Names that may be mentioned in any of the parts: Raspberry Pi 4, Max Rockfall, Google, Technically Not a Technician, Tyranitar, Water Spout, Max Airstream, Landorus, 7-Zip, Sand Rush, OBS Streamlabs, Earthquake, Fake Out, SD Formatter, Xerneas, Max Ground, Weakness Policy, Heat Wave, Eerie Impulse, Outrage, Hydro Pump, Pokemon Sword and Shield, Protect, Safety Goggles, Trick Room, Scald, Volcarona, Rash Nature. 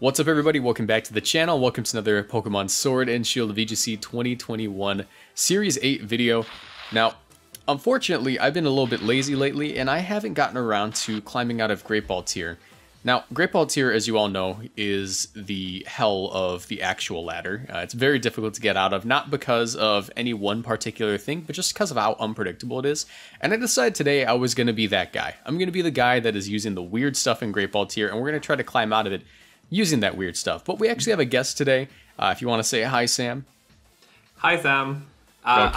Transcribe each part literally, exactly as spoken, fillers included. What's up everybody, welcome back to the channel, welcome to another Pokemon Sword and Shield V G C twenty twenty-one Series eight video. Now, unfortunately, I've been a little bit lazy lately and I haven't gotten around to climbing out of Great Ball Tier. Now, Great Ball Tier, as you all know, is the hell of the actual ladder. Uh, it's very difficult to get out of, not because of any one particular thing, but just because of how unpredictable it is. And I decided today I was going to be that guy. I'm going to be the guy that is using the weird stuff in Great Ball Tier and we're going to try to climb out of it using that weird stuff. But we actually have a guest today. Uh, if you want to say hi, Sam. Hi, Sam. Uh,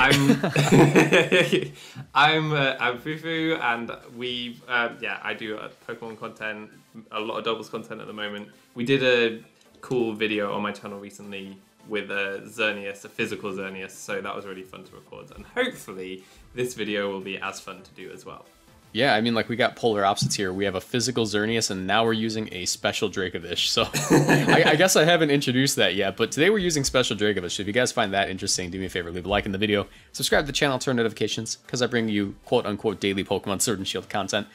okay. I'm I'm uh, I'm Fufu, and we've uh, yeah I do uh, Pokemon content, a lot of doubles content at the moment. We did a cool video on my channel recently with a Xerneas, a physical Xerneas, so that was really fun to record, and hopefully this video will be as fun to do as well. Yeah, I mean, like, we got polar opposites here. We have a physical Xerneas, and now we're using a special Dracovish. So I, I guess I haven't introduced that yet, but today we're using special Dracovish. If you guys find that interesting, do me a favor, leave a like in the video, subscribe to the channel, turn notifications, because I bring you quote-unquote daily Pokemon Sword and Shield content.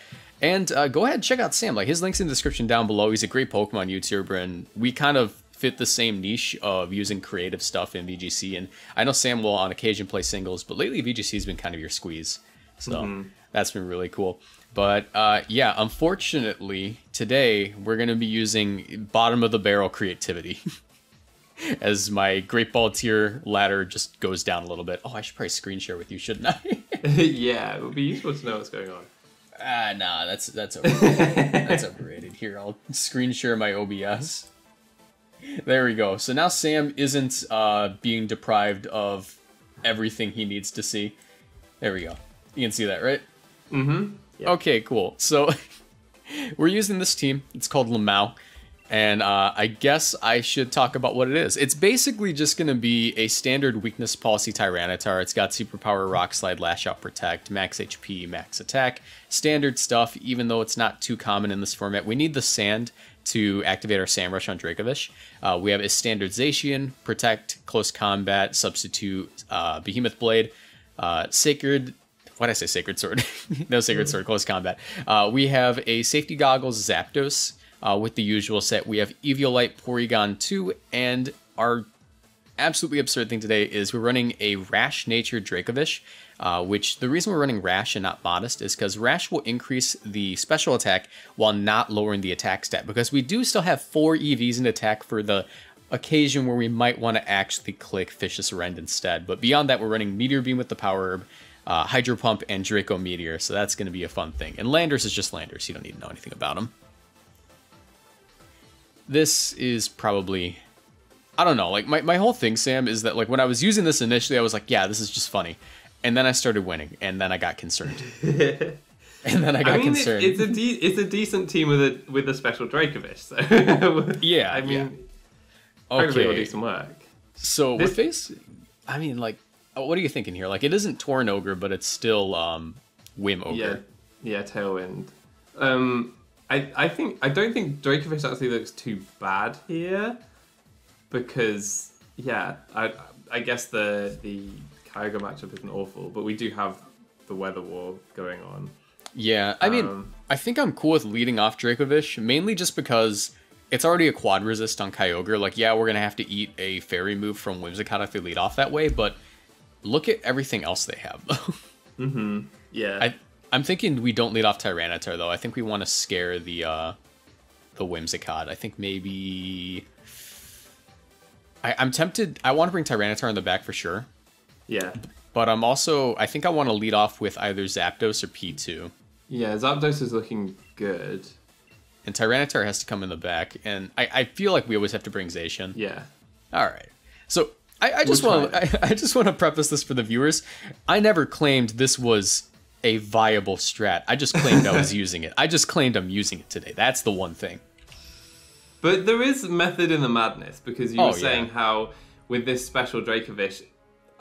And uh, go ahead and check out Sam. Like, his link's in the description down below. He's a great Pokemon YouTuber, and we kind of fit the same niche of using creative stuff in V G C. And I know Sam will on occasion play singles, but lately V G C's been kind of your squeeze. So... Mm-hmm. That's been really cool. But uh, yeah, unfortunately, today we're going to be using bottom of the barrel creativity as my Great Ball Tier ladder just goes down a little bit. Oh, I should probably screen share with you, shouldn't I? Yeah, it would be useful to know what's going on. Ah, uh, nah, that's, that's overrated. That's overrated. Here, I'll screen share my O B S. There we go. So now Sam isn't uh, being deprived of everything he needs to see. There we go. You can see that, right? Mm-hmm. Yep. Okay, cool. So we're using this team. It's called Lamau. And uh, I guess I should talk about what it is. It's basically just going to be a standard Weakness Policy Tyranitar. It's got Superpower, Rock Slide, Lash Out, Protect, Max H P, Max Attack. Standard stuff, even though it's not too common in this format. We need the Sand to activate our Sand Rush on Dracovish. Uh, we have a standard Zacian, Protect, Close Combat, Substitute, uh, Behemoth Blade, uh, Sacred... Why'd I say Sacred Sword? No Sacred Sword, Close Combat. Uh, we have a Safety Goggles Zapdos uh, with the usual set. We have Eviolite Porygon two, and our absolutely absurd thing today is we're running a Rash Nature Dracovish, uh, which the reason we're running Rash and not Modest is because Rash will increase the special attack while not lowering the attack stat, because we do still have four E Vs in attack for the occasion where we might want to actually click Fishious Rend instead. But beyond that, we're running Meteor Beam with the Power Herb, Uh, Hydro Pump, and Draco Meteor, so that's going to be a fun thing. And Landers is just Landers, you don't need to know anything about him. This is probably... I don't know, like, my, my whole thing, Sam, is that, like, when I was using this initially, I was like, yeah, this is just funny. And then I started winning, and then I got concerned. And then I got I mean, concerned. It's, it's, a de it's a decent team with a, with a special Dracovish, so... Yeah, I mean, yeah. Okay. Hopefully we'll do some work. So, this... we're facing... I mean, like... What are you thinking here? Like, it isn't Torn Ogre, but it's still um, Whim Ogre. Yeah, yeah, Tailwind. Um, I I think I don't think Dracovish actually looks too bad here, because yeah, I I guess the the Kyogre matchup isn't awful, but we do have the Weather War going on. Yeah, I um, mean, I think I'm cool with leading off Dracovish mainly just because it's already a quad resist on Kyogre. Like, yeah, we're gonna have to eat a fairy move from Whimsicott if they lead off that way, but look at everything else they have, though. Mm-hmm. Yeah. I, I'm thinking we don't lead off Tyranitar, though. I think we want to scare the uh, the Whimsicott. I think maybe... I, I'm tempted... I want to bring Tyranitar in the back for sure. Yeah. But I'm also... I think I want to lead off with either Zapdos or P two. Yeah, Zapdos is looking good. And Tyranitar has to come in the back. And I, I feel like we always have to bring Zacian. Yeah. All right. So... I, I just want I, I just want to preface this for the viewers. I never claimed this was a viable strat. I just claimed I was using it. I just claimed I'm using it today. That's the one thing. But there is method in the madness, because you oh, were saying yeah. how with this special Dracovish,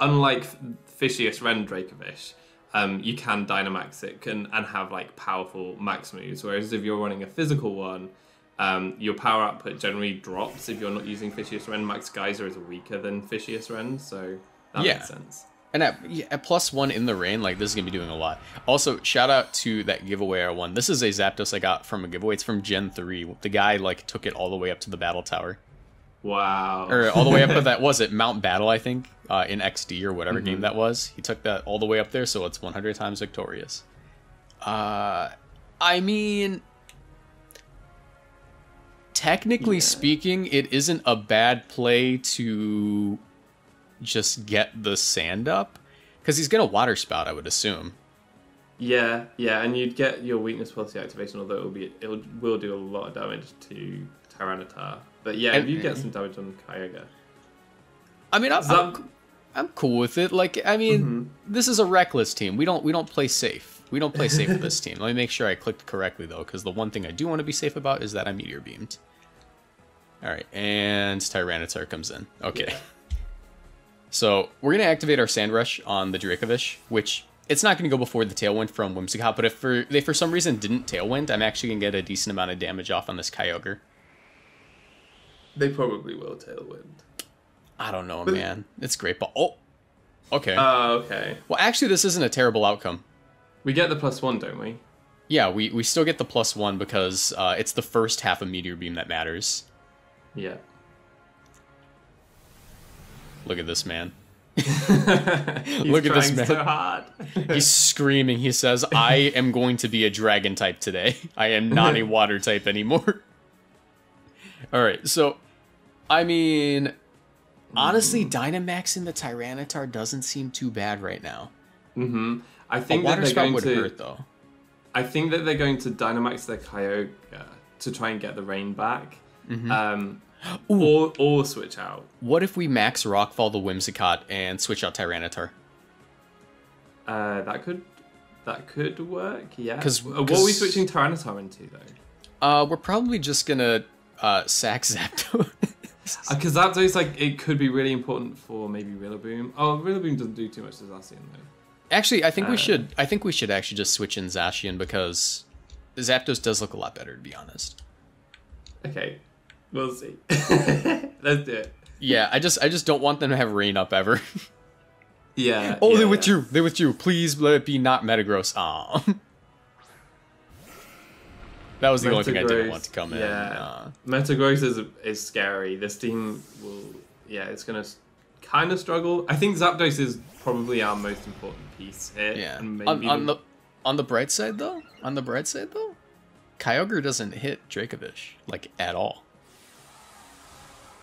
unlike Fishious Rend Dracovish, um, you can Dynamax it and, and have like powerful max moves. Whereas if you're running a physical one, Um, your power output generally drops if you're not using Fishious Rend. Max Geyser is weaker than Fishious Rend, so that yeah. makes sense. And at, at plus one in the rain, like, this is going to be doing a lot. Also, shout out to that giveaway I won. This is a Zapdos I got from a giveaway. It's from Gen three. The guy, like, took it all the way up to the battle tower. Wow. Or all the way up to that, was it Mount Battle, I think, uh, in X D or whatever mm-hmm. game that was. He took that all the way up there, so it's one hundred times victorious. Uh, I mean... Technically yeah. speaking, it isn't a bad play to just get the sand up, because he's going to Water Spout, I would assume. Yeah, yeah, and you'd get your Weakness Policy activation, although it'll be it'll will do a lot of damage to Tyranitar. But yeah, and, if you get some damage on Kyogre. I mean, I'm, Zap I'm I'm cool with it. Like, I mean, mm-hmm. this is a reckless team. We don't we don't play safe. We don't play safe with this team. Let me make sure I clicked correctly, though, because the one thing I do want to be safe about is that I'm Meteor Beamed. All right, and Tyranitar comes in. Okay. Yeah. So we're going to activate our Sand Rush on the Dracovish, which it's not going to go before the Tailwind from Whimsicott, but if for, they for some reason didn't Tailwind, I'm actually going to get a decent amount of damage off on this Kyogre. They probably will Tailwind. I don't know, but man. It's Great Ball. Oh, okay. Oh, uh, okay. Well, actually, this isn't a terrible outcome. We get the plus one, don't we? Yeah, we, we still get the plus one because uh, it's the first half of Meteor Beam that matters. Yeah. Look at this man. He's Look at this man. So hard. He's screaming. He says, I am going to be a dragon type today. I am not a water type anymore. All right, so, I mean, honestly, mm. Dynamaxing the Tyranitar doesn't seem too bad right now. Mm-hmm. I think a water that they're going would to, hurt, though. I think that they're going to Dynamax their Kyogre to try and get the rain back. Mm-hmm. um, or, or switch out. What if we max Rockfall the Whimsicott and switch out Tyranitar? Uh, that could that could work, yeah. Cause, what cause, are we switching Tyranitar into, though? Uh, we're probably just going to uh, sack Zapdos. Because Zapdos, like, it could be really important for maybe Rillaboom. Oh, Rillaboom doesn't do too much to Zacian, though. Actually, I think uh, we should. I think we should actually just switch in Zacian because Zapdos does look a lot better, to be honest. Okay, we'll see. Let's do it. Yeah, I just, I just don't want them to have rain up ever. Yeah. Oh, yeah, they withdrew. Yeah. They withdrew. Please let it be not Metagross. Ah. That was the Metagross, only thing I didn't want to come yeah. in. Uh, Metagross is is scary. This team will. Yeah, it's gonna kind of struggle. I think Zapdos is probably our most important piece here. Yeah. And maybe on, on the on the bright side though, on the bright side though, Kyogre doesn't hit Dracovish like at all.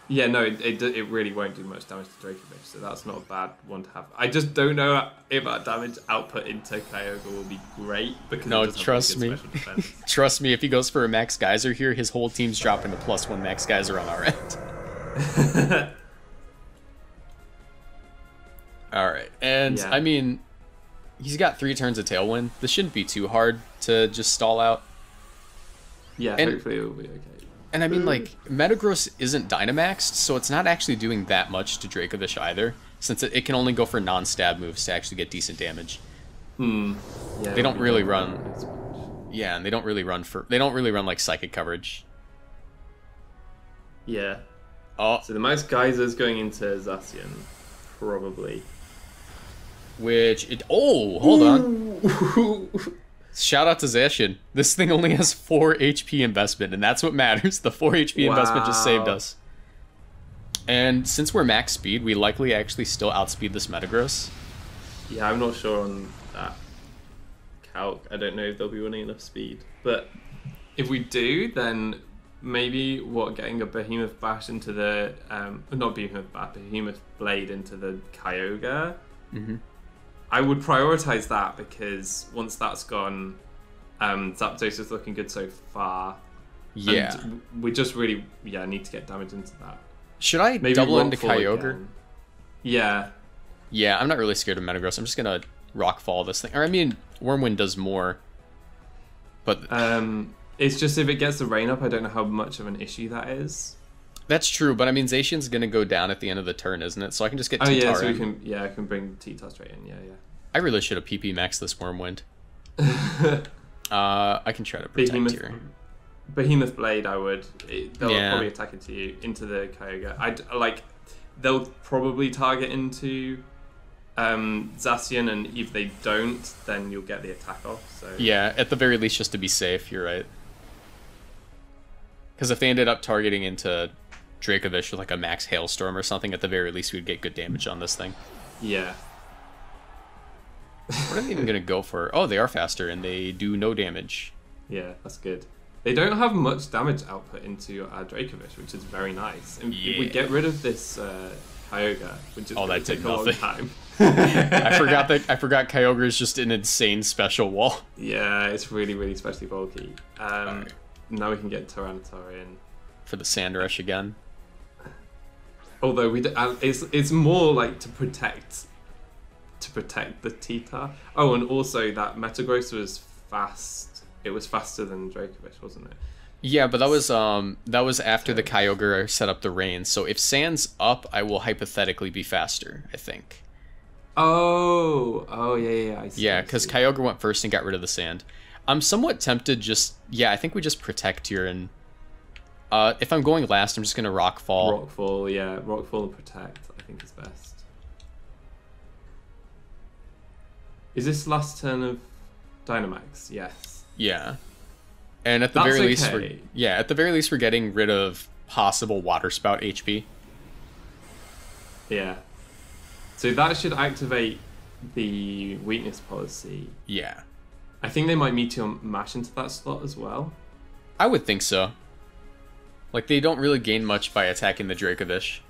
Yeah, no, it, it it really won't do much damage to Dracovish, so that's not a bad one to have. I just don't know if our damage output into Kyogre will be great because no, it trust me, trust me, if he goes for a Max Geyser here, his whole team's dropping a plus one Max Geyser on our end. All right, and yeah. I mean, he's got three turns of Tailwind. This shouldn't be too hard to just stall out. Yeah, and, hopefully it'll be okay. And I mean, like, Metagross isn't Dynamaxed, so it's not actually doing that much to Dracovish either, since it, it can only go for non-stab moves to actually get decent damage. Hmm. Yeah, they don't really run. Yeah, and they don't really run for. They don't really run like psychic coverage. Yeah. Oh. So the Max Geyser's going into Zacian, probably. Which it oh hold on. Shout out to Zacian. This thing only has four H P investment, and that's what matters. The four H P wow. investment just saved us. And since we're max speed, we likely actually still outspeed this Metagross. Yeah, I'm not sure on that calc. I don't know if they'll be running enough speed, but if we do, then maybe what getting a Behemoth Bash into the um not Behemoth Bash, Behemoth Blade into the Kyogre. Mm-hmm. I would prioritize that because once that's gone, um, Zapdos is looking good so far. Yeah, and we just really yeah need to get damage into that. Should I Maybe double into Kyogre? Again. Yeah, yeah. I'm not really scared of Metagross. I'm just gonna Rockfall this thing. Or I mean, Wyrmwind does more. But um, it's just if it gets the rain up, I don't know how much of an issue that is. That's true, but I mean, Zacian's gonna go down at the end of the turn, isn't it? So I can just get T-Tar in. Oh yeah, so we can, yeah, I can bring T-Tar straight in, yeah, yeah. I really should have P P maxed this Wyrmwind. uh, I can try to protect Behemoth, here. Behemoth Blade, I would. It, they'll yeah. probably attack into you, into the Kyogre. I'd, like, they'll probably target into um, Zacian, and if they don't, then you'll get the attack off. So yeah, at the very least, just to be safe, you're right. Because if they ended up targeting into Dracovish with like a max hailstorm or something, at the very least, we'd get good damage on this thing. Yeah. What are they even going to go for? Oh, they are faster, and they do no damage. Yeah, that's good. They don't have much damage output into our Dracovish, which is very nice. And yeah. If we get rid of this uh, Kyogre, which is oh, that take a nothing. long time. I forgot that I forgot Kyogre is just an insane special wall. Yeah, it's really, really specially bulky. Um, right. Now we can get Tyranitar in for the Sand Rush again. Although we, d uh, it's it's more like to protect, to protect the Tita. Oh, and also that Metagross was fast. It was faster than Dracovish, wasn't it? Yeah, but that was um that was after the Kyogre set up the rain. So if Sand's up, I will hypothetically be faster, I think. Oh, oh yeah, yeah, I see. Yeah, because Kyogre went first and got rid of the sand. I'm somewhat tempted just yeah, I think we just protect here, and uh if I'm going last, I'm just gonna rock fall. Rock fall, yeah, rock fall and protect, I think is best. Is this last turn of Dynamax? Yes. Yeah, and at the That's very least, okay. we're, yeah, at the very least, we're getting rid of possible Water Spout H P. Yeah, so that should activate the Weakness Policy. Yeah, I think they might Meteor Mash into that slot as well. I would think so. Like, they don't really gain much by attacking the Dracovish.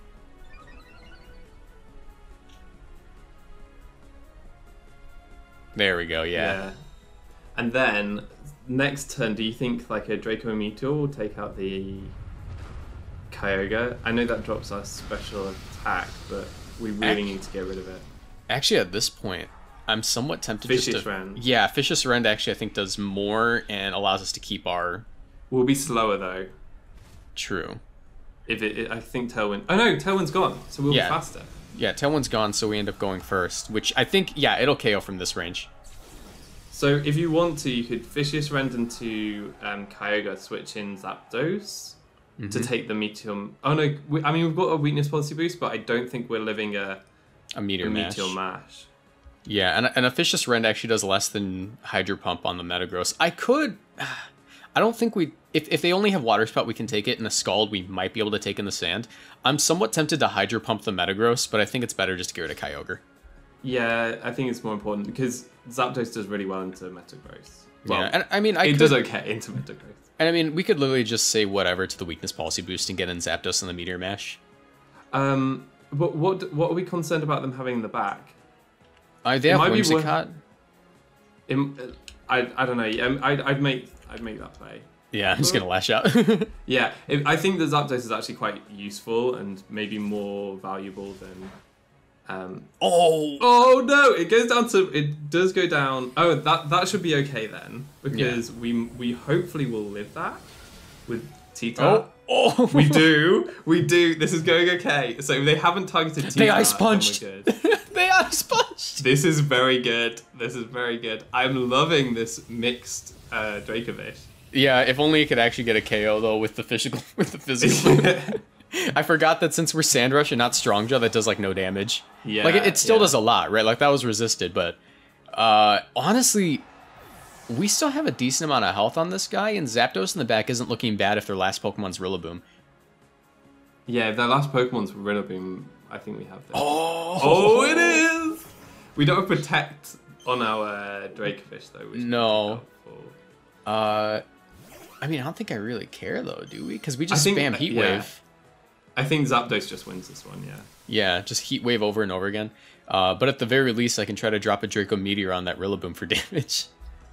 There we go. Yeah. yeah. And then next turn, do you think like a Draco Meteor will take out the Kyogre? I know that drops our special attack, but we really actually, need to get rid of it. Actually, at this point, I'm somewhat tempted Fishious just to Rend. Yeah, Fishious Rend actually I think does more and allows us to keep our. We'll be slower though. True. If it, it I think Tailwind. Oh no, Tailwind's gone, so we'll yeah. be faster. Yeah, Tailwind's gone, so we end up going first, which I think yeah, it'll K O from this range. So if you want to, you could Fishious Rend into um, Kyogre, switch in Zapdos mm-hmm. to take the Meteor... Oh no, we, I mean, we've got a Weakness Policy boost, but I don't think we're living a, a, meteor, a mash. meteor Mash. Yeah, and, and a Fishious Rend actually does less than Hydro Pump on the Metagross. I could... I don't think we... If, if they only have Water Spout, we can take it. In the Scald, we might be able to take in the Sand. I'm somewhat tempted to Hydro Pump the Metagross, but I think it's better just to get rid of Kyogre. Yeah, I think it's more important because Zapdos does really well into Metagross. Well, yeah, and I mean, I it could, does okay into Metagross. And I mean, we could literally just say whatever to the Weakness Policy boost and get in Zapdos and the Meteor Mash. Um, but what what are we concerned about them having in the back? Uh, they it have Whimsicott. Be worth, it, I I don't know. I'd I'd make I'd make that play. Yeah, I'm just gonna lash out. yeah, it, I think the Zapdos is actually quite useful and maybe more valuable than. Um, oh! Oh no! It goes down to it does go down. Oh, that that should be okay then, because yeah. we we hopefully will live that with Tita. Oh, oh. we do, we do. This is going okay. So they haven't targeted Tita. They ice punched. they ice punched. This is very good. This is very good. I'm loving this mixed uh, Dracovish. Yeah, if only you could actually get a K O though with the physical with the physical. I forgot that since we're Sand Rush and not Strong Jaw, that does like no damage. Yeah, like it, it still yeah. does a lot, right? Like that was resisted, but uh, honestly, we still have a decent amount of health on this guy, and Zapdos in the back isn't looking bad if their last Pokemon's Rillaboom. Yeah, if their last Pokemon's Rillaboom, I think we have this. Oh, oh, it is. We don't have Protect on our Dracovish though. Which no. Uh, I mean, I don't think I really care though, do we? Because we just I spam think, Heat yeah. Wave. I think Zapdos just wins this one, yeah. Yeah, just Heat Wave over and over again. Uh, but at the very least, I can try to drop a Draco Meteor on that Rillaboom for damage.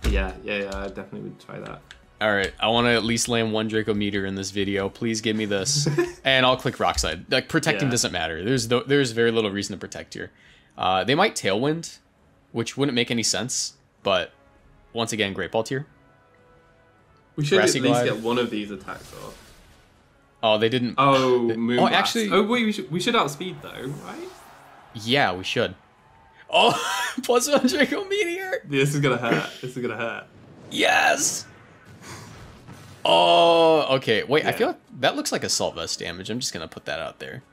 Yeah, yeah, yeah, I definitely would try that. All right, I want to at least land one Draco Meteor in this video. Please give me this, and I'll click Rock Slide. Like, protecting yeah. doesn't matter. There's no, there's very little reason to protect here. Uh, they might Tailwind, which wouldn't make any sense, but once again, Great Ball Tier. We should Grassy at least Glide. Get one of these attacks off. Oh, they didn't. Oh, Moonblast. Oh, actually. Oh, wait, we should, we should outspeed, though, right? Yeah, we should. Oh, plus one Draco Meteor. This is going to hurt. This is going to hurt. Yes. Oh, okay. Wait, yeah. I feel like that looks like Assault Vest damage. I'm just going to put that out there.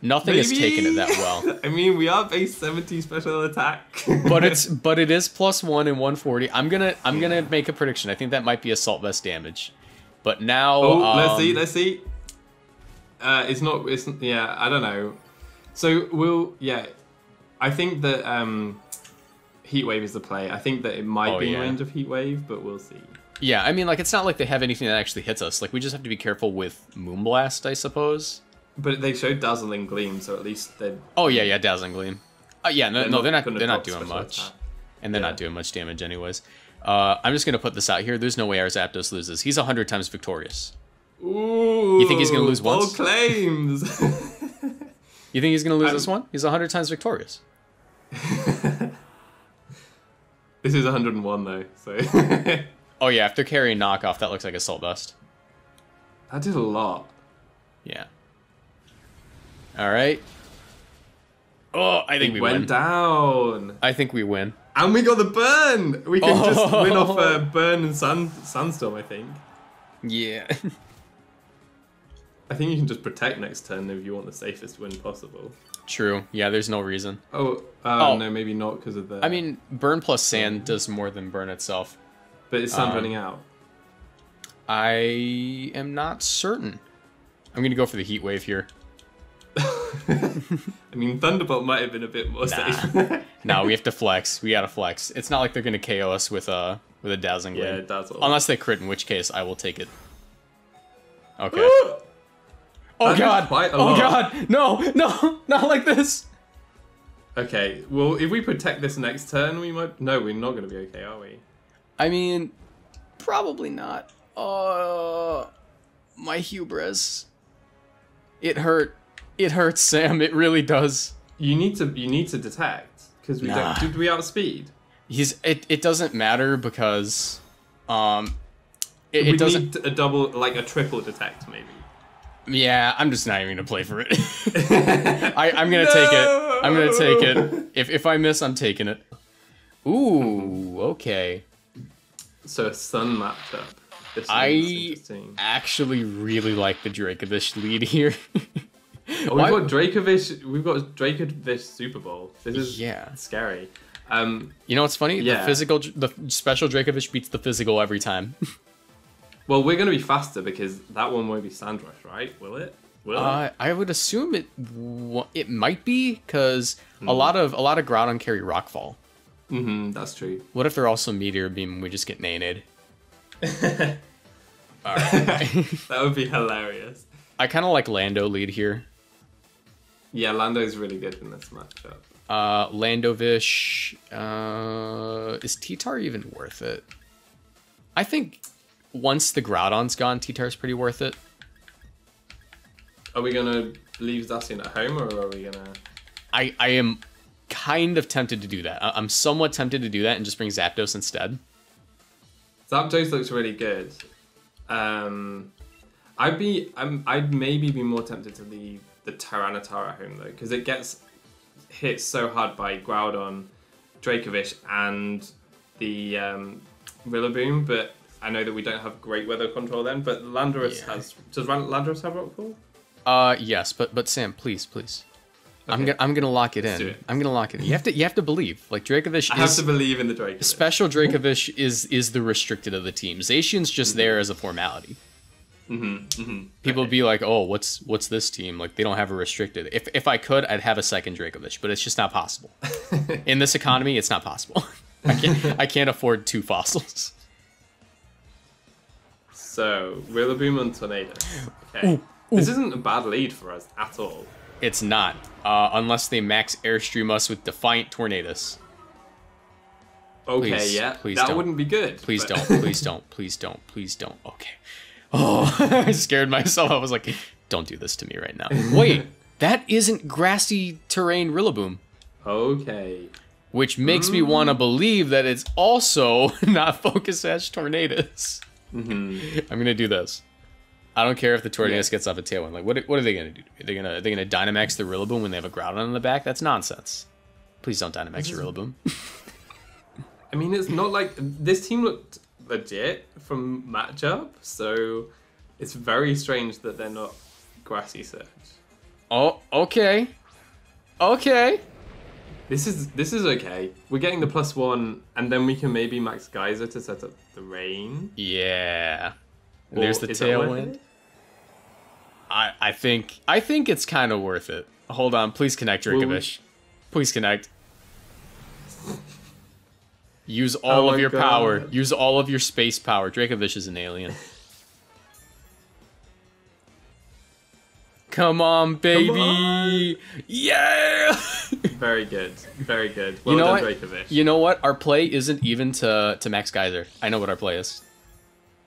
Nothing Maybe. Is taken it that well. I mean, we have a seventy special attack. but it's but it is plus one and one forty. I'm gonna I'm yeah. gonna make a prediction. I think that might be assault vest damage. But now oh, um, let's see, let's see. Uh, it's not. It's yeah. I don't know. So we'll yeah. I think that um, Heat Wave is the play. I think that it might oh, be in yeah. range of Heat Wave, but we'll see. Yeah, I mean, like, it's not like they have anything that actually hits us. Like, we just have to be careful with Moonblast, I suppose. But they show Dazzling Gleam, so at least they. Oh yeah, yeah, Dazzling Gleam. Uh, yeah, no, they're no, they're not. They're not doing much, attack. and they're yeah. not doing much damage, anyways. Uh, I'm just gonna put this out here. There's no way our Zapdos loses. He's a hundred times victorious. Ooh. You think he's gonna lose once? claims. You think he's gonna lose I'm... this one? He's a hundred times victorious. This is one hundred and one though, so. Oh yeah, after carrying knockoff, that looks like Assault Vest. That did a lot. Yeah. All right. Oh, I think it we went win. down. I think we win. And we got the burn. We can oh. just win off a burn and sand sandstorm. I think. Yeah. I think you can just protect next turn if you want the safest win possible. True. Yeah. There's no reason. Oh. Uh, oh. No. Maybe not because of the. I mean, burn plus sand does more than burn itself. But is sand um, running out? I am not certain. I'm gonna go for the heat wave here. I mean, Thunderbolt might have been a bit more nah. safe. No, we have to flex. We gotta flex. It's not like they're gonna K O us with a with a dazzling yeah, gleam. Dazzle. Unless they crit, in which case I will take it. Okay. Ooh! Oh that god! Oh lot. god! No! No! Not like this! Okay. Well, if we protect this next turn, we might. No, we're not gonna be okay, are we? I mean, probably not. Uh, my hubris. It hurt. It hurts, Sam. It really does. You need to. You need to detect because we nah. don't. Did we outspeed? He's. It. It doesn't matter because, um, it, we it doesn't. Need a double, like a triple detect, maybe. Yeah, I'm just not even gonna play for it. I, I'm gonna no! take it. I'm gonna take it. If if I miss, I'm taking it. Ooh. Okay. So a sun matchup. This I actually really like the Dracovish lead here. Oh, we've got Dracovish. We've got Dracovish Super Bowl. This is yeah. scary. Um, you know what's funny? Yeah. The physical, the special Dracovish beats the physical every time. Well, we're gonna be faster because that one won't be Sand Rush, right? Will it? Will uh, it? I would assume it. It might be because mm. a lot of a lot of Groudon carry Rockfall. Mm-hmm. That's true. What if they're also Meteor Beam and we just get Nainid? All right. That would be hilarious. I kind of like Lando lead here. Yeah, Lando's really good in this matchup. Uh, Landovish. Uh, is T-Tar even worth it? I think once the Groudon's gone, T-Tar's pretty worth it. Are we gonna leave Zacian at home, or are we gonna? I I am kind of tempted to do that. I, I'm somewhat tempted to do that and just bring Zapdos instead. Zapdos looks really good. Um, I'd be I'm I'd maybe be more tempted to leave the Tyranitar at home though, because it gets hit so hard by Groudon, Dracovish, and the um, Rillaboom. But I know that we don't have great weather control then. But Landorus yeah. has. Does Landorus have Rockfall? Uh, yes, but but Sam, please, please. Okay. I'm gonna I'm gonna lock it in. Let's do it. I'm gonna lock it in. You have to you have to believe. Like Dracovish. I is, have to believe in the Dracovish. Special Dracovish is is the restricted of the team. Zacian's just mm-hmm. there as a formality. Mm-hmm, mm-hmm. People okay. be like, oh, what's what's this team? Like, they don't have a restricted. If if I could, I'd have a second Dracovish, but it's just not possible. In this economy, it's not possible. I can't, I can't afford two fossils. So, Rillaboom and Tornadus. Okay. Ooh, ooh. This isn't a bad lead for us at all. It's not. Uh, unless they max Airstream us with Defiant Tornadus. Okay, please, yeah. Please that don't. wouldn't be good. Please but... don't. Please don't. Please don't. Please don't. Okay. Oh, I scared myself. I was like, don't do this to me right now. Wait, that isn't grassy terrain Rillaboom. Okay. Which makes mm. me want to believe that it's also not Focus Sash Tornadus. Mm-hmm. I'm going to do this. I don't care if the Tornadus yeah. gets off a tailwind. Like, what, what are they going to do? They're going to they're gonna Dynamax the Rillaboom when they have a Groudon on the back? That's nonsense. Please don't Dynamax your Rillaboom. I mean, it's not like... This team looked... legit from matchup, so it's very strange that they're not grassy surge. Oh, okay. Okay. This is this is okay. We're getting the plus one, and then we can maybe Max Geyser to set up the rain. Yeah. And there's the Tailwind. I I think I think it's kind of worth it. Hold on, please connect, Dracovish. Please connect. Use all oh of your God. power. Use all of your space power. Dracovish is an alien. Come on, baby! Come on. Yeah! Very good. Very good. Well you know done, Dracovish. You know what? Our play isn't even to to Max Geyser. I know what our play is.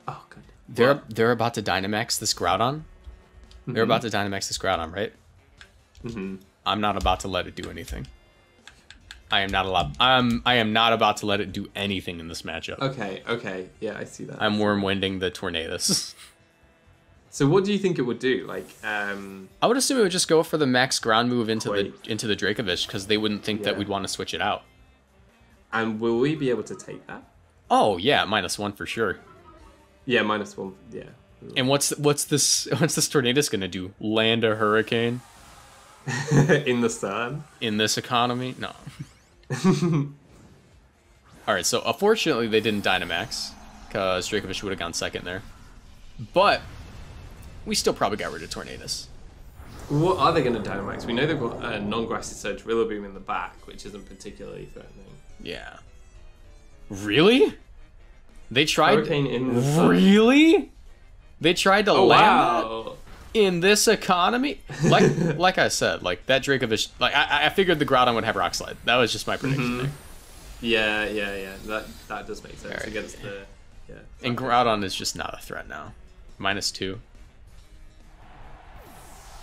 Oh, good. They're what? they're about to Dynamax this Groudon. Mm-hmm. They're about to Dynamax this Groudon, right? Mm-hmm. I'm not about to let it do anything. I am not allowed. Um, I am not about to let it do anything in this matchup. Okay. Okay. Yeah, I see that. I'm Wyrmwinding the Tornadus. So what do you think it would do? Like, um, I would assume it would just go for the max ground move into quake. the into the Dracovish because they wouldn't think yeah. that we'd want to switch it out. And will we be able to take that? Oh yeah, minus one for sure. Yeah, minus one. Yeah. And what's what's this what's this Tornadus gonna do? Land a hurricane? In the sun? In this economy? No. All right. So unfortunately, they didn't Dynamax because Dracovish would have gone second there, but. We still probably got rid of Tornadus. What are they going to Dynamax? We know they've got a non-grassy Surge Rillaboom in the back, which isn't particularly threatening. Yeah. Really? They tried... Hurricane in the sun. Really? They tried to oh, land wow. that in this economy? Like like I said, like that Dracovish... Like, I, I figured the Groudon would have Rock Slide. That was just my prediction mm-hmm. there. Yeah, yeah, yeah. That that does make sense. Right. Against the, yeah, and Groudon is just not a threat now. Minus two.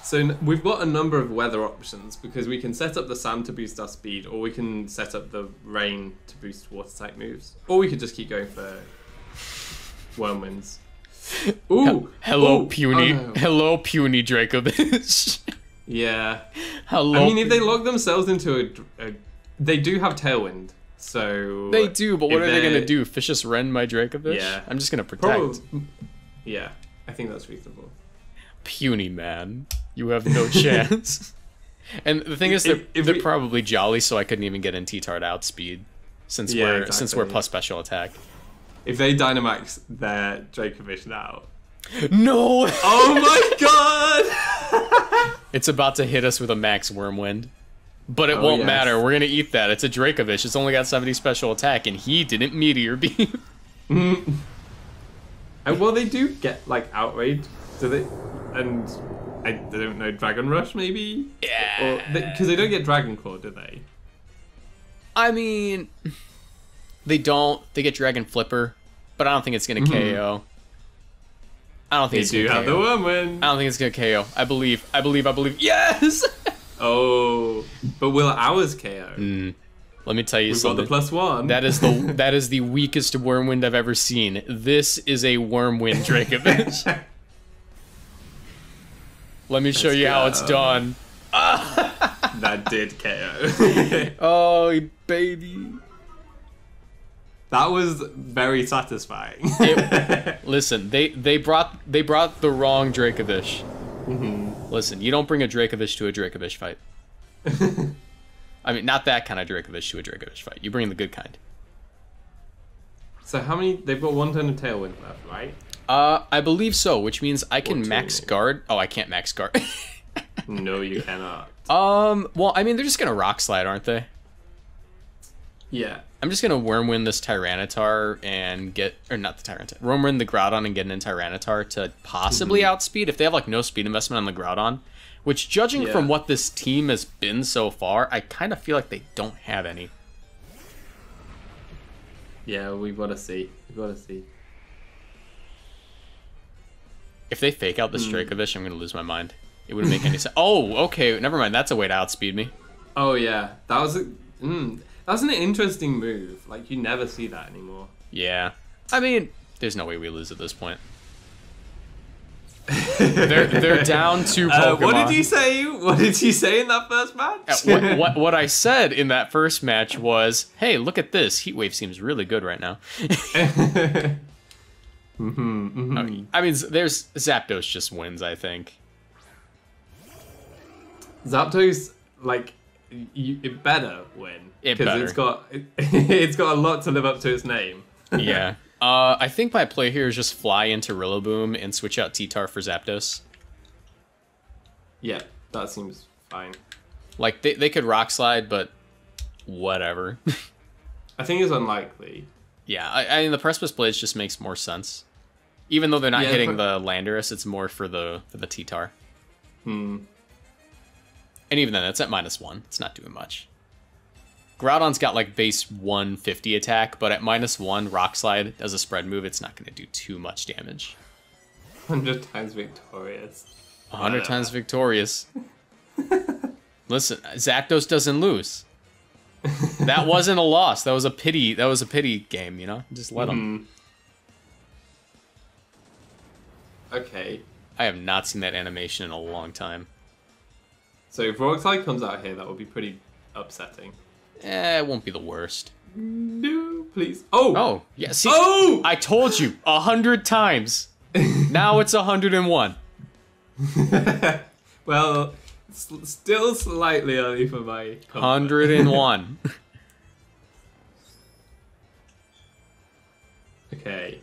So we've got a number of weather options because we can set up the Sam to boost our speed, or we can set up the rain to boost water type moves, or we could just keep going for Wyrmwinds. Ooh! Hello, Ooh. puny, oh, no. hello, puny Dracovish. Yeah. Hello. I mean, if they lock themselves into a, a, they do have Tailwind, so they do. But what are they gonna do? Fishious Rend my Dracovish? Yeah. I'm just gonna protect. Probably, yeah, I think that's reasonable. Puny man, you have no chance. And the thing is, they're, if, if they're we, probably jolly, so I couldn't even get in T-Tard outspeed since yeah, we're exactly. since we're plus special attack. If they Dynamax their Dracovish now, no! Oh my god! It's about to hit us with a max Wyrmwind, but it oh, won't yes. matter. We're gonna eat that. It's a Dracovish. It's only got seventy special attack, and he didn't Meteor Beam. mm. And well, they do get like outrage. Do they? And I don't know, Dragon Rush maybe? Yeah. Because they, they don't get Dragon Claw, do they? I mean, they don't. They get Dragon Flipper, but I don't think it's gonna mm-hmm. K O. I don't think they it's do gonna have K O. the Wyrmwind. I don't think it's gonna K O. I believe. I believe. I believe. Yes. Oh, but will ours K O? Mm. Let me tell you We've something. We've got the plus one. That is the that is the weakest Wyrmwind I've ever seen. This is a Wyrmwind Dracovish. Let me show Let's you go. how it's done. That did K O. Oh, baby. That was very satisfying. It, listen, they they brought they brought the wrong Dracovish. Mm-hmm. Listen, you don't bring a Dracovish to a Dracovish fight. I mean, not that kind of Dracovish to a Dracovish fight. You bring the good kind. So how many? They've got one ton of Tailwind left, right? Uh, I believe so, which means I can max guard. Oh, I can't max guard. No, you cannot. Um, well, I mean, they're just going to Rock Slide, aren't they? Yeah. I'm just going to Wyrmwind this Tyranitar and get... Or not the Tyranitar. Wyrmwind the Groudon and get an Tyranitar to possibly mm-hmm. outspeed. If they have, like, no speed investment on the Groudon, which, judging yeah. from what this team has been so far, I kind of feel like they don't have any. Yeah, we've got to see. We've got to see. If they fake out this Dracovish, I'm going to lose my mind. It wouldn't make any sense. Oh, okay. Never mind. That's a way to outspeed me. Oh, yeah. That was a, mm, that was an interesting move. Like, you never see that anymore. Yeah. I mean, there's no way we lose at this point. they're, they're down two Pokemon. Uh, what did you say? What did you say in that first match? what, what, what I said in that first match was, hey, look at this. Heat Wave seems really good right now. Mm-hmm, mm-hmm. I mean, there's Zapdos just wins, I think. Zapdos, like, you, it better win. It better. Because it's got, it, it's got a lot to live up to its name. Yeah. Uh, I think my play here is just fly into Rillaboom and switch out T-Tar for Zapdos. Yeah, that seems fine. Like, they, they could Rock Slide, but whatever. I think it's unlikely. Yeah, I, I mean, the Precipice Blades just makes more sense. Even though they're not yeah, hitting the Landorus, it's more for the for the T-Tar. Hmm. And even then, it's at minus one. It's not doing much. Groudon's got, like, base one fifty attack, but at minus one, Rock Slide, as a spread move, it's not going to do too much damage. one hundred times victorious. one hundred uh. times victorious. Listen, Zapdos doesn't lose. That wasn't a loss. That was a pity. That was a pity game, you know? Just let mm-hmm. them. Okay. I have not seen that animation in a long time. So if Rock Slide comes out here, that would be pretty upsetting. Eh, it won't be the worst. No, please. Oh! Oh, yeah, see, oh! I told you, a hundred times. Now it's a hundred and one. Well, it's still slightly early for my comfort. one hundred and one. Okay.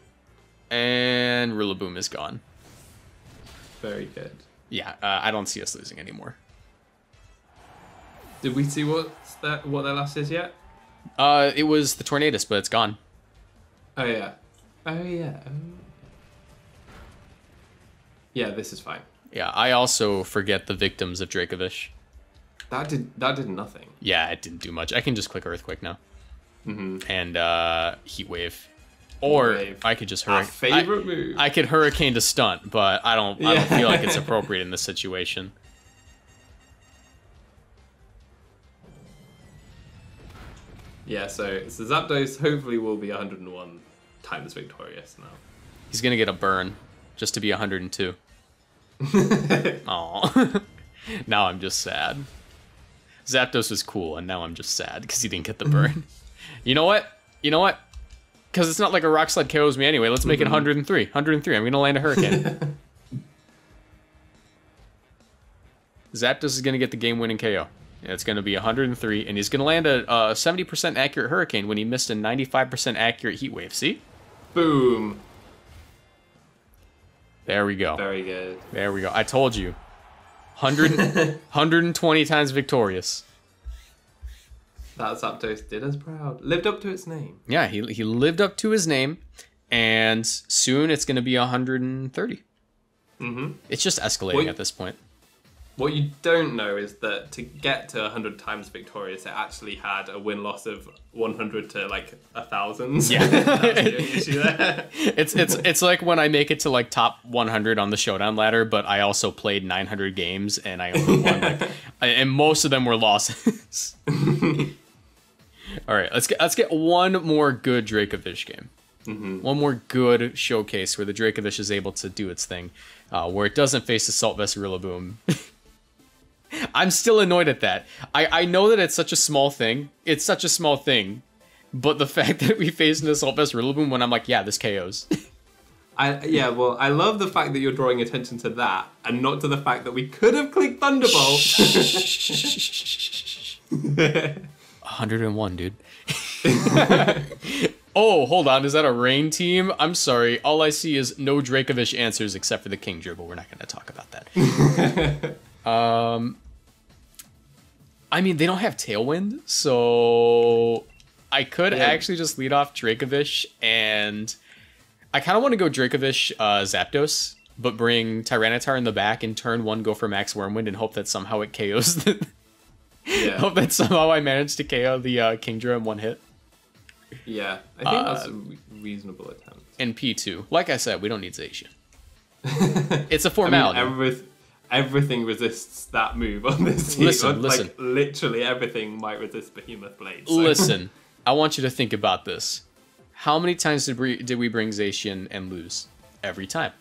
And Rillaboom is gone. Very good. Yeah, uh, I don't see us losing anymore. Did we see what's that, what their last is yet? Uh, it was the Tornadus, but it's gone. Oh, yeah. Oh, yeah. Oh. Yeah, this is fine. Yeah, I also forget the victims of Dracovish. That did, that did nothing. Yeah, it didn't do much. I can just click Earthquake now. Mm-hmm. And uh, Heat Wave. Or Heat Wave. I could just Hurricane. Our favorite I, move. I could Hurricane to stunt, but I don't, yeah. I don't feel like it's appropriate in this situation. Yeah, so, so Zapdos hopefully will be a hundred and one times victorious now. He's going to get a burn just to be a hundred and two. Aw. Now I'm just sad. Zapdos was cool, and now I'm just sad because he didn't get the burn. You know what? You know what? Because it's not like a Rock Slide K Os me anyway. Let's make mm-hmm. it a hundred and three. a hundred and three. I'm going to land a Hurricane. Zapdos is going to get the game-winning K O. It's going to be a hundred and three, and he's going to land a seventy percent accurate Hurricane when he missed a ninety-five percent accurate Heat Wave. See? Boom. There we go. Very good. There we go. I told you. one hundred, one hundred twenty times victorious. That Zapdos did us proud. Lived up to its name. Yeah, he, he lived up to his name, and soon it's going to be a hundred and thirty. Mm-hmm. It's just escalating Wait. at this point. What you don't know is that to get to a hundred times victorious, it actually had a win-loss of one hundred to, like, a thousand. Yeah. it's, it's, it's like when I make it to, like, top one hundred on the Showdown ladder, but I also played nine hundred games, and I only won, like, and most of them were losses. All right, let's get, let's get one more good Dracovish game. Mm-hmm. One more good showcase where the Dracovish is able to do its thing, uh, where it doesn't face Assault Vest Rillaboom. I'm still annoyed at that. I, I know that it's such a small thing. It's such a small thing. But the fact that we faced an Assault Vest Rillaboom when I'm like, yeah, this K Os. I Yeah, well, I love the fact that you're drawing attention to that and not to the fact that we could have clicked Thunderbolt. a hundred and one, dude. Oh, hold on. Is that a rain team? I'm sorry. All I see is no Dracovish answers except for the Kingdra, but we're not going to talk about that. Um, I mean, they don't have Tailwind, so I could yeah. actually just lead off Dracovish, and I kind of want to go Dracovish uh, Zapdos, but bring Tyranitar in the back and turn one go for Max Wyrmwind and hope that somehow it K Os. The yeah. Hope that somehow I manage to K O the uh, Kingdra in one hit. Yeah, I think uh, that's a re reasonable attempt. And P two, like I said, we don't need Zacian. It's a formality. I mean, everything. Everything resists that move on this team. Listen, listen. Like, literally everything might resist Behemoth Blade. So. Listen, I want you to think about this. How many times did we, did we bring Zacian and lose? Every time.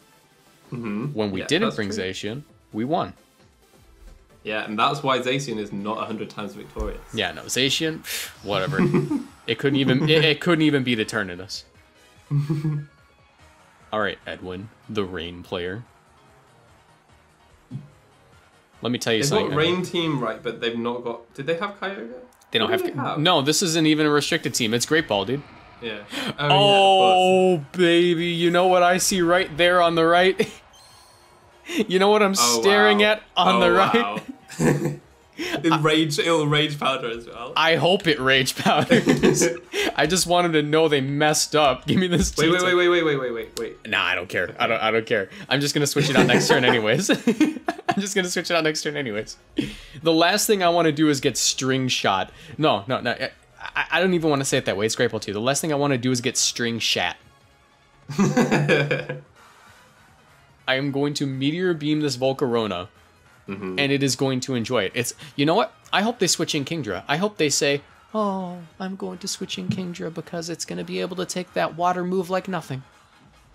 Mm-hmm. When we yeah, didn't bring true. Zacian, we won. Yeah, and that's why Zacian is not a hundred times victorious. Yeah, no, Zacian, whatever. It couldn't even it, it couldn't even beat Tornadus. All right, Edwin, the rain player. Let me tell you they've something. They've got Rain Team, right, but they've not got... Did they have Kyogre? They don't have, they have... No, this isn't even a restricted team. It's Great Ball, dude. Yeah. I mean, oh, yeah, baby. You know what I see right there on the right? You know what I'm oh, staring wow. at on oh, the right? Wow. It rage, it'll rage powder as well. I hope it rage powders. I just wanted to know they messed up. Give me this. Wait, wait, wait, wait, wait, wait, wait, wait, wait. Nah, I don't care. I don't. I don't care. I'm just gonna switch it out next turn, anyways. I'm just gonna switch it out next turn, anyways. The last thing I want to do is get string shot. No, no, no. I, I don't even want to say it that way. It's grateful too. The last thing I want to do is get string shat. I am going to meteor beam this Volcarona. Mm-hmm. And it is going to enjoy it. It's, you know what? I hope they switch in Kingdra. I hope they say, oh, I'm going to switch in Kingdra because it's going to be able to take that water move like nothing.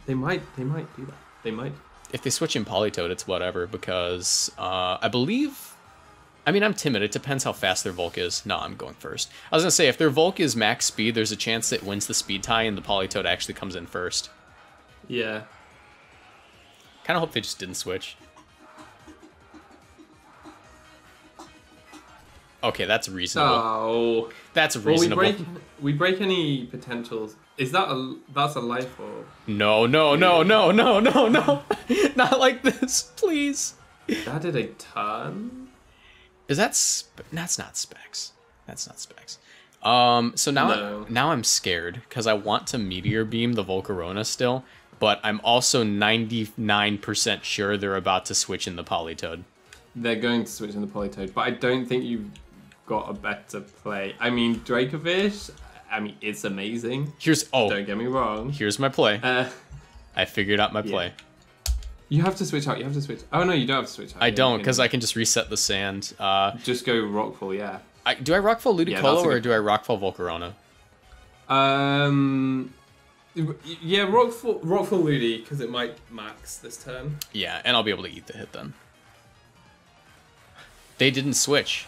They might, they might do that. They might. If they switch in Politoed, it's whatever because uh, I believe, I mean, I'm timid. It depends how fast their Volk is. No, I'm going first. I was going to say, if their Volk is max speed, there's a chance that it wins the speed tie and the Politoed actually comes in first. Yeah. Kind of hope they just didn't switch. Okay, that's reasonable. Oh, that's reasonable. Well, we, break, we break any potentials. Is that a that's a life or? No, no, no, no, no, no, no! Not like this, please. That did a ton. Is that sp that's not specs? That's not specs. Um. So now no. I, now I'm scared because I want to meteor beam the Volcarona still, but I'm also ninety-nine percent sure they're about to switch in the Politoed. They're going to switch in the Politoed, but I don't think you. Got a better play. I mean, Dracovish, I mean, it's amazing. Here's, oh. Don't get me wrong. Here's my play. Uh, I figured out my yeah. play. You have to switch out. You have to switch. Oh, no, you don't have to switch out. I don't, because I can just reset the sand. Uh, just go Rockfall, yeah. I, do I Rockfall Ludicolo yeah, or do I Rockfall Volcarona? Um, yeah, Rockfall, Rockfall Ludi, because it might max this turn. Yeah, and I'll be able to eat the hit then. They didn't switch.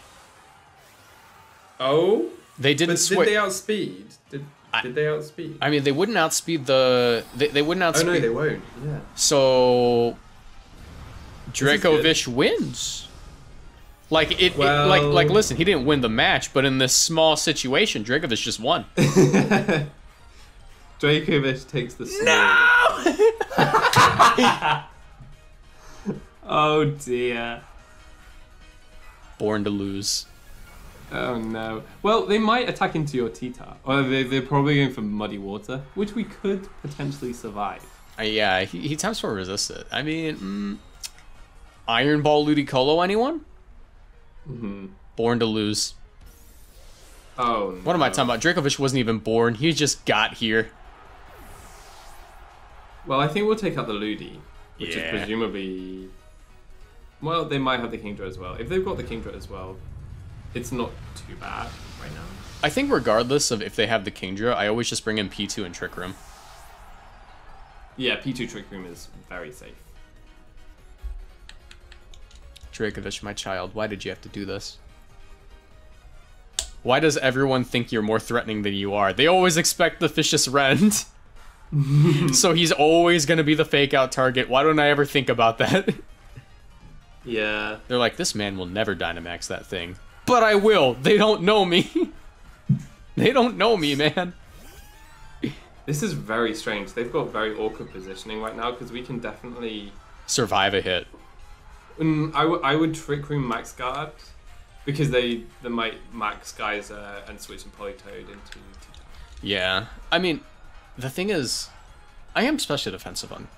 Oh, they didn't. But did they outspeed? Did, I, did they outspeed? I mean, they wouldn't outspeed the. They, they wouldn't outspeed. Oh no, they won't. Yeah. So, Dracovish wins. Like it, well, it. Like like. Listen, he didn't win the match, but in this small situation, Dracovish just won. Dracovish takes the. Sword. No. Oh dear. Born to lose. Oh no. Well, they might attack into your Tita. Or they, they're probably going for Muddy Water, which we could potentially survive. Uh, yeah, he, he times four resists it. I mean, mm, Iron Ball Ludicolo, anyone? Mm-hmm. Born to lose. Oh no. What am I talking about? Dracovish wasn't even born. He just got here. Well, I think we'll take out the Ludi, which yeah. is presumably... Well, they might have the Kingdra as well. If they've got the Kingdra as well... It's not too bad right now. I think regardless of if they have the Kingdra, I always just bring in P two and Trick Room. Yeah, P two Trick Room is very safe. Dracovish, my child, why did you have to do this? Why does everyone think you're more threatening than you are? They always expect the Fishious Rend. So he's always going to be the fake out target. Why don't I ever think about that? Yeah. They're like, this man will never Dynamax that thing. But I will. They don't know me. They don't know me, man. This is very strange. They've got very awkward positioning right now because we can definitely... Survive a hit. Mm, I, I would Trick Room Max Guard because they, they might Max Geyser and switch and Politoed into... Yeah. I mean, the thing is, I am especially defensive on,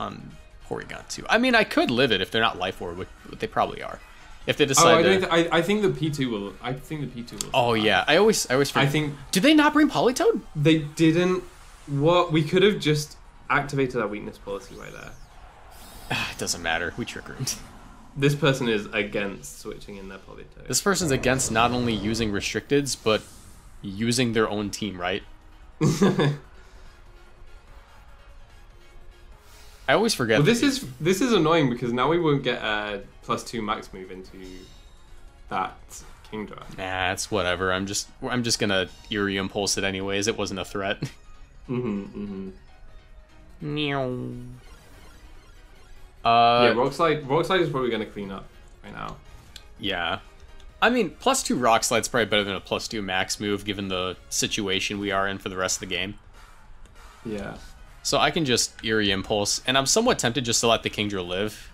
on Porygon too. I mean, I could live it if they're not Life Orb, which they probably are. If they decide, oh, I, don't to... th I I think the P two will. I think the P two will. Oh survive. Yeah, I always, I always. Forget. I think. Did they not bring Politoed? They didn't. What we could have just activated our weakness policy right there. It doesn't matter. We Trick Roomed. This person is against switching in their Politoed. This person's against not only using restricteds but using their own team, right? I always forget. Well, this is this is annoying because now we won't get a plus two max move into that Kingdra. Nah, it's whatever. I'm just I'm just gonna eerie impulse it anyways. It wasn't a threat. Mm-hmm. Mm-hmm. Uh, yeah, Rock Slide. Rock Slide is probably gonna clean up. right now. Yeah. I mean, plus two Rock Slide's probably better than a plus two Max move, given the situation we are in for the rest of the game. Yeah. So I can just Eerie Impulse, and I'm somewhat tempted just to let the Kingdra live.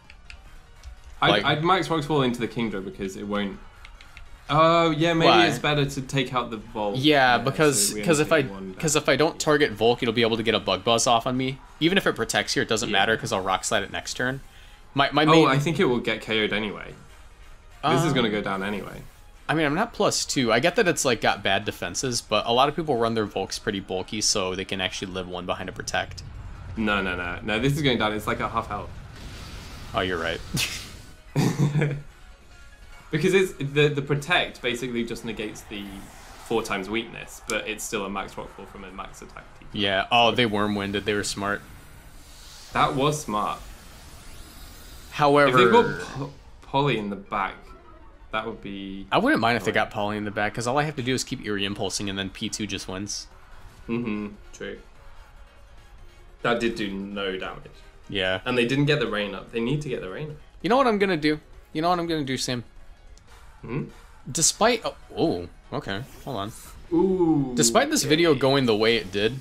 Like, I'd, I'd Max Rock Fall into the Kingdra because it won't... Oh, yeah, maybe why? It's better to take out the Volk. Yeah, yeah because so if, I, if I don't target Volk, it'll be able to get a Bug Buzz off on me. Even if it protects here, it doesn't yeah. matter because I'll Rock Slide it next turn. My, my main... Oh, I think it will get K O'd anyway. This um, is going to go down anyway. I mean, I'm not plus two. I get that it's like got bad defenses, but a lot of people run their Volks pretty bulky, so they can actually live one behind a Protect. No, no, no. No, this is going down. It's like a half health. Oh, you're right. Because it's the, the Protect basically just negates the four times weakness, but it's still a Max Rockfall from a Max Attack team. Yeah. Oh, they Wyrmwinded. They were smart. That was smart. However... If they got po Polly in the back... That would be... I wouldn't mind if they got Polly in the back, because all I have to do is keep Eerie Impulsing, and then P two just wins. Mm-hmm, true. That did do no damage. Yeah. And they didn't get the rain up. They need to get the rain up. You know what I'm going to do? You know what I'm going to do, Sam? Hmm? Despite... Oh, oh, okay. Hold on. Ooh. Despite this okay. video going the way it did,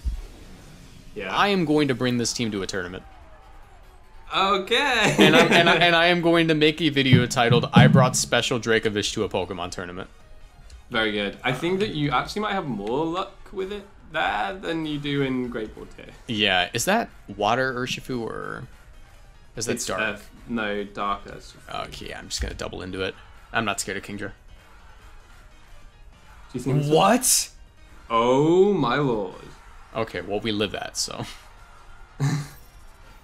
yeah. I am going to bring this team to a tournament. Okay. and, I'm, and, I, and I am going to make a video titled "I Brought Special Dracovish to a Pokemon Tournament." Very good. I think that you actually might have more luck with it there than you do in Great Ball Tier. Yeah. Is that Water Urshifu or is that it's, Dark? Uh, no, Dark Urshifu. Okay, I'm just gonna double into it. I'm not scared of Kingdra. Do you think what? So? Oh my lord. Okay. Well, we live that so.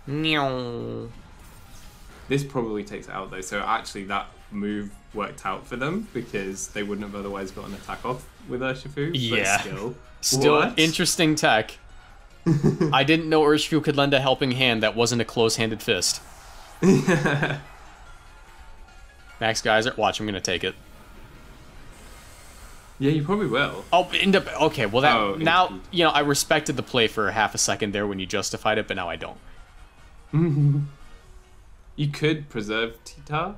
This probably takes it out though, so actually that move worked out for them because they wouldn't have otherwise got an attack off with Urshifu. Yeah. But still, still what? Interesting tech. I didn't know Urshifu could lend a helping hand that wasn't a close-handed fist. Max Geyser, watch, I'm gonna take it. Yeah, you probably will. I'll end up okay. Well, that oh, now you know I respected the play for half a second there when you justified it, but now I don't. You could preserve Tita.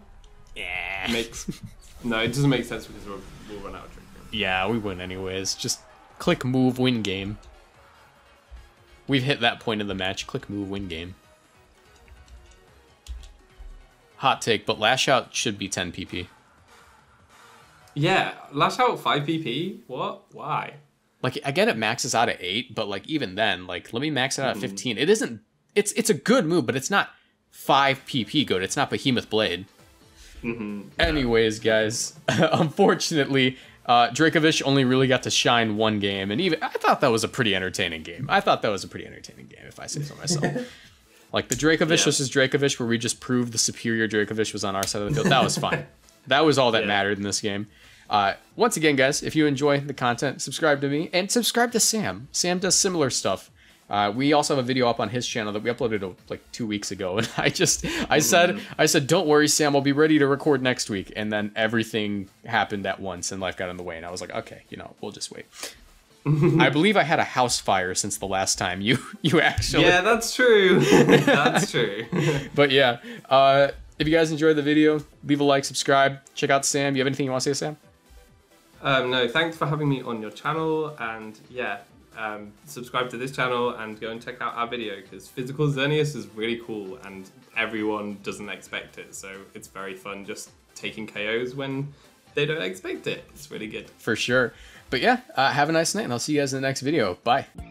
Yeah. Makes no, it doesn't make sense because we'll, we'll run out of trick room. Yeah, we win anyways. Just click move, win game. We've hit that point in the match. Click move, win game. Hot take, but Lash Out should be ten P P. Yeah, Lash Out five P P. What? Why? Like I get it maxes out at eight, but like even then, like let me max it out mm-hmm. at fifteen. It isn't. It's it's a good move, but it's not five P P good. It's not Behemoth Blade. Mm-hmm, yeah. Anyways, guys, unfortunately, uh, Dracovish only really got to shine one game, and even I thought that was a pretty entertaining game. I thought that was a pretty entertaining game, if I say so myself. Like the Dracovish yeah. versus Dracovish, where we just proved the superior Dracovish was on our side of the field. That was fun. That was all that yeah. mattered in this game. Uh, once again, guys, if you enjoy the content, subscribe to me and subscribe to Sam. Sam does similar stuff. Uh, we also have a video up on his channel that we uploaded like two weeks ago, and I just, I said, I said, don't worry, Sam, I'll be ready to record next week, and then everything happened at once, and life got in the way, and I was like, okay, you know, we'll just wait. I believe I had a house fire since the last time you, you actually. Yeah, that's true. That's true. But yeah, uh, if you guys enjoyed the video, leave a like, subscribe, check out Sam. You have anything you want to say, Sam? Um, no, thanks for having me on your channel, and yeah. Um, subscribe to this channel and go and check out our video because physical Xerneas is really cool and everyone doesn't expect it, so it's very fun just taking K Os when they don't expect it. It's really good for sure. But yeah, uh, have a nice night and I'll see you guys in the next video. Bye.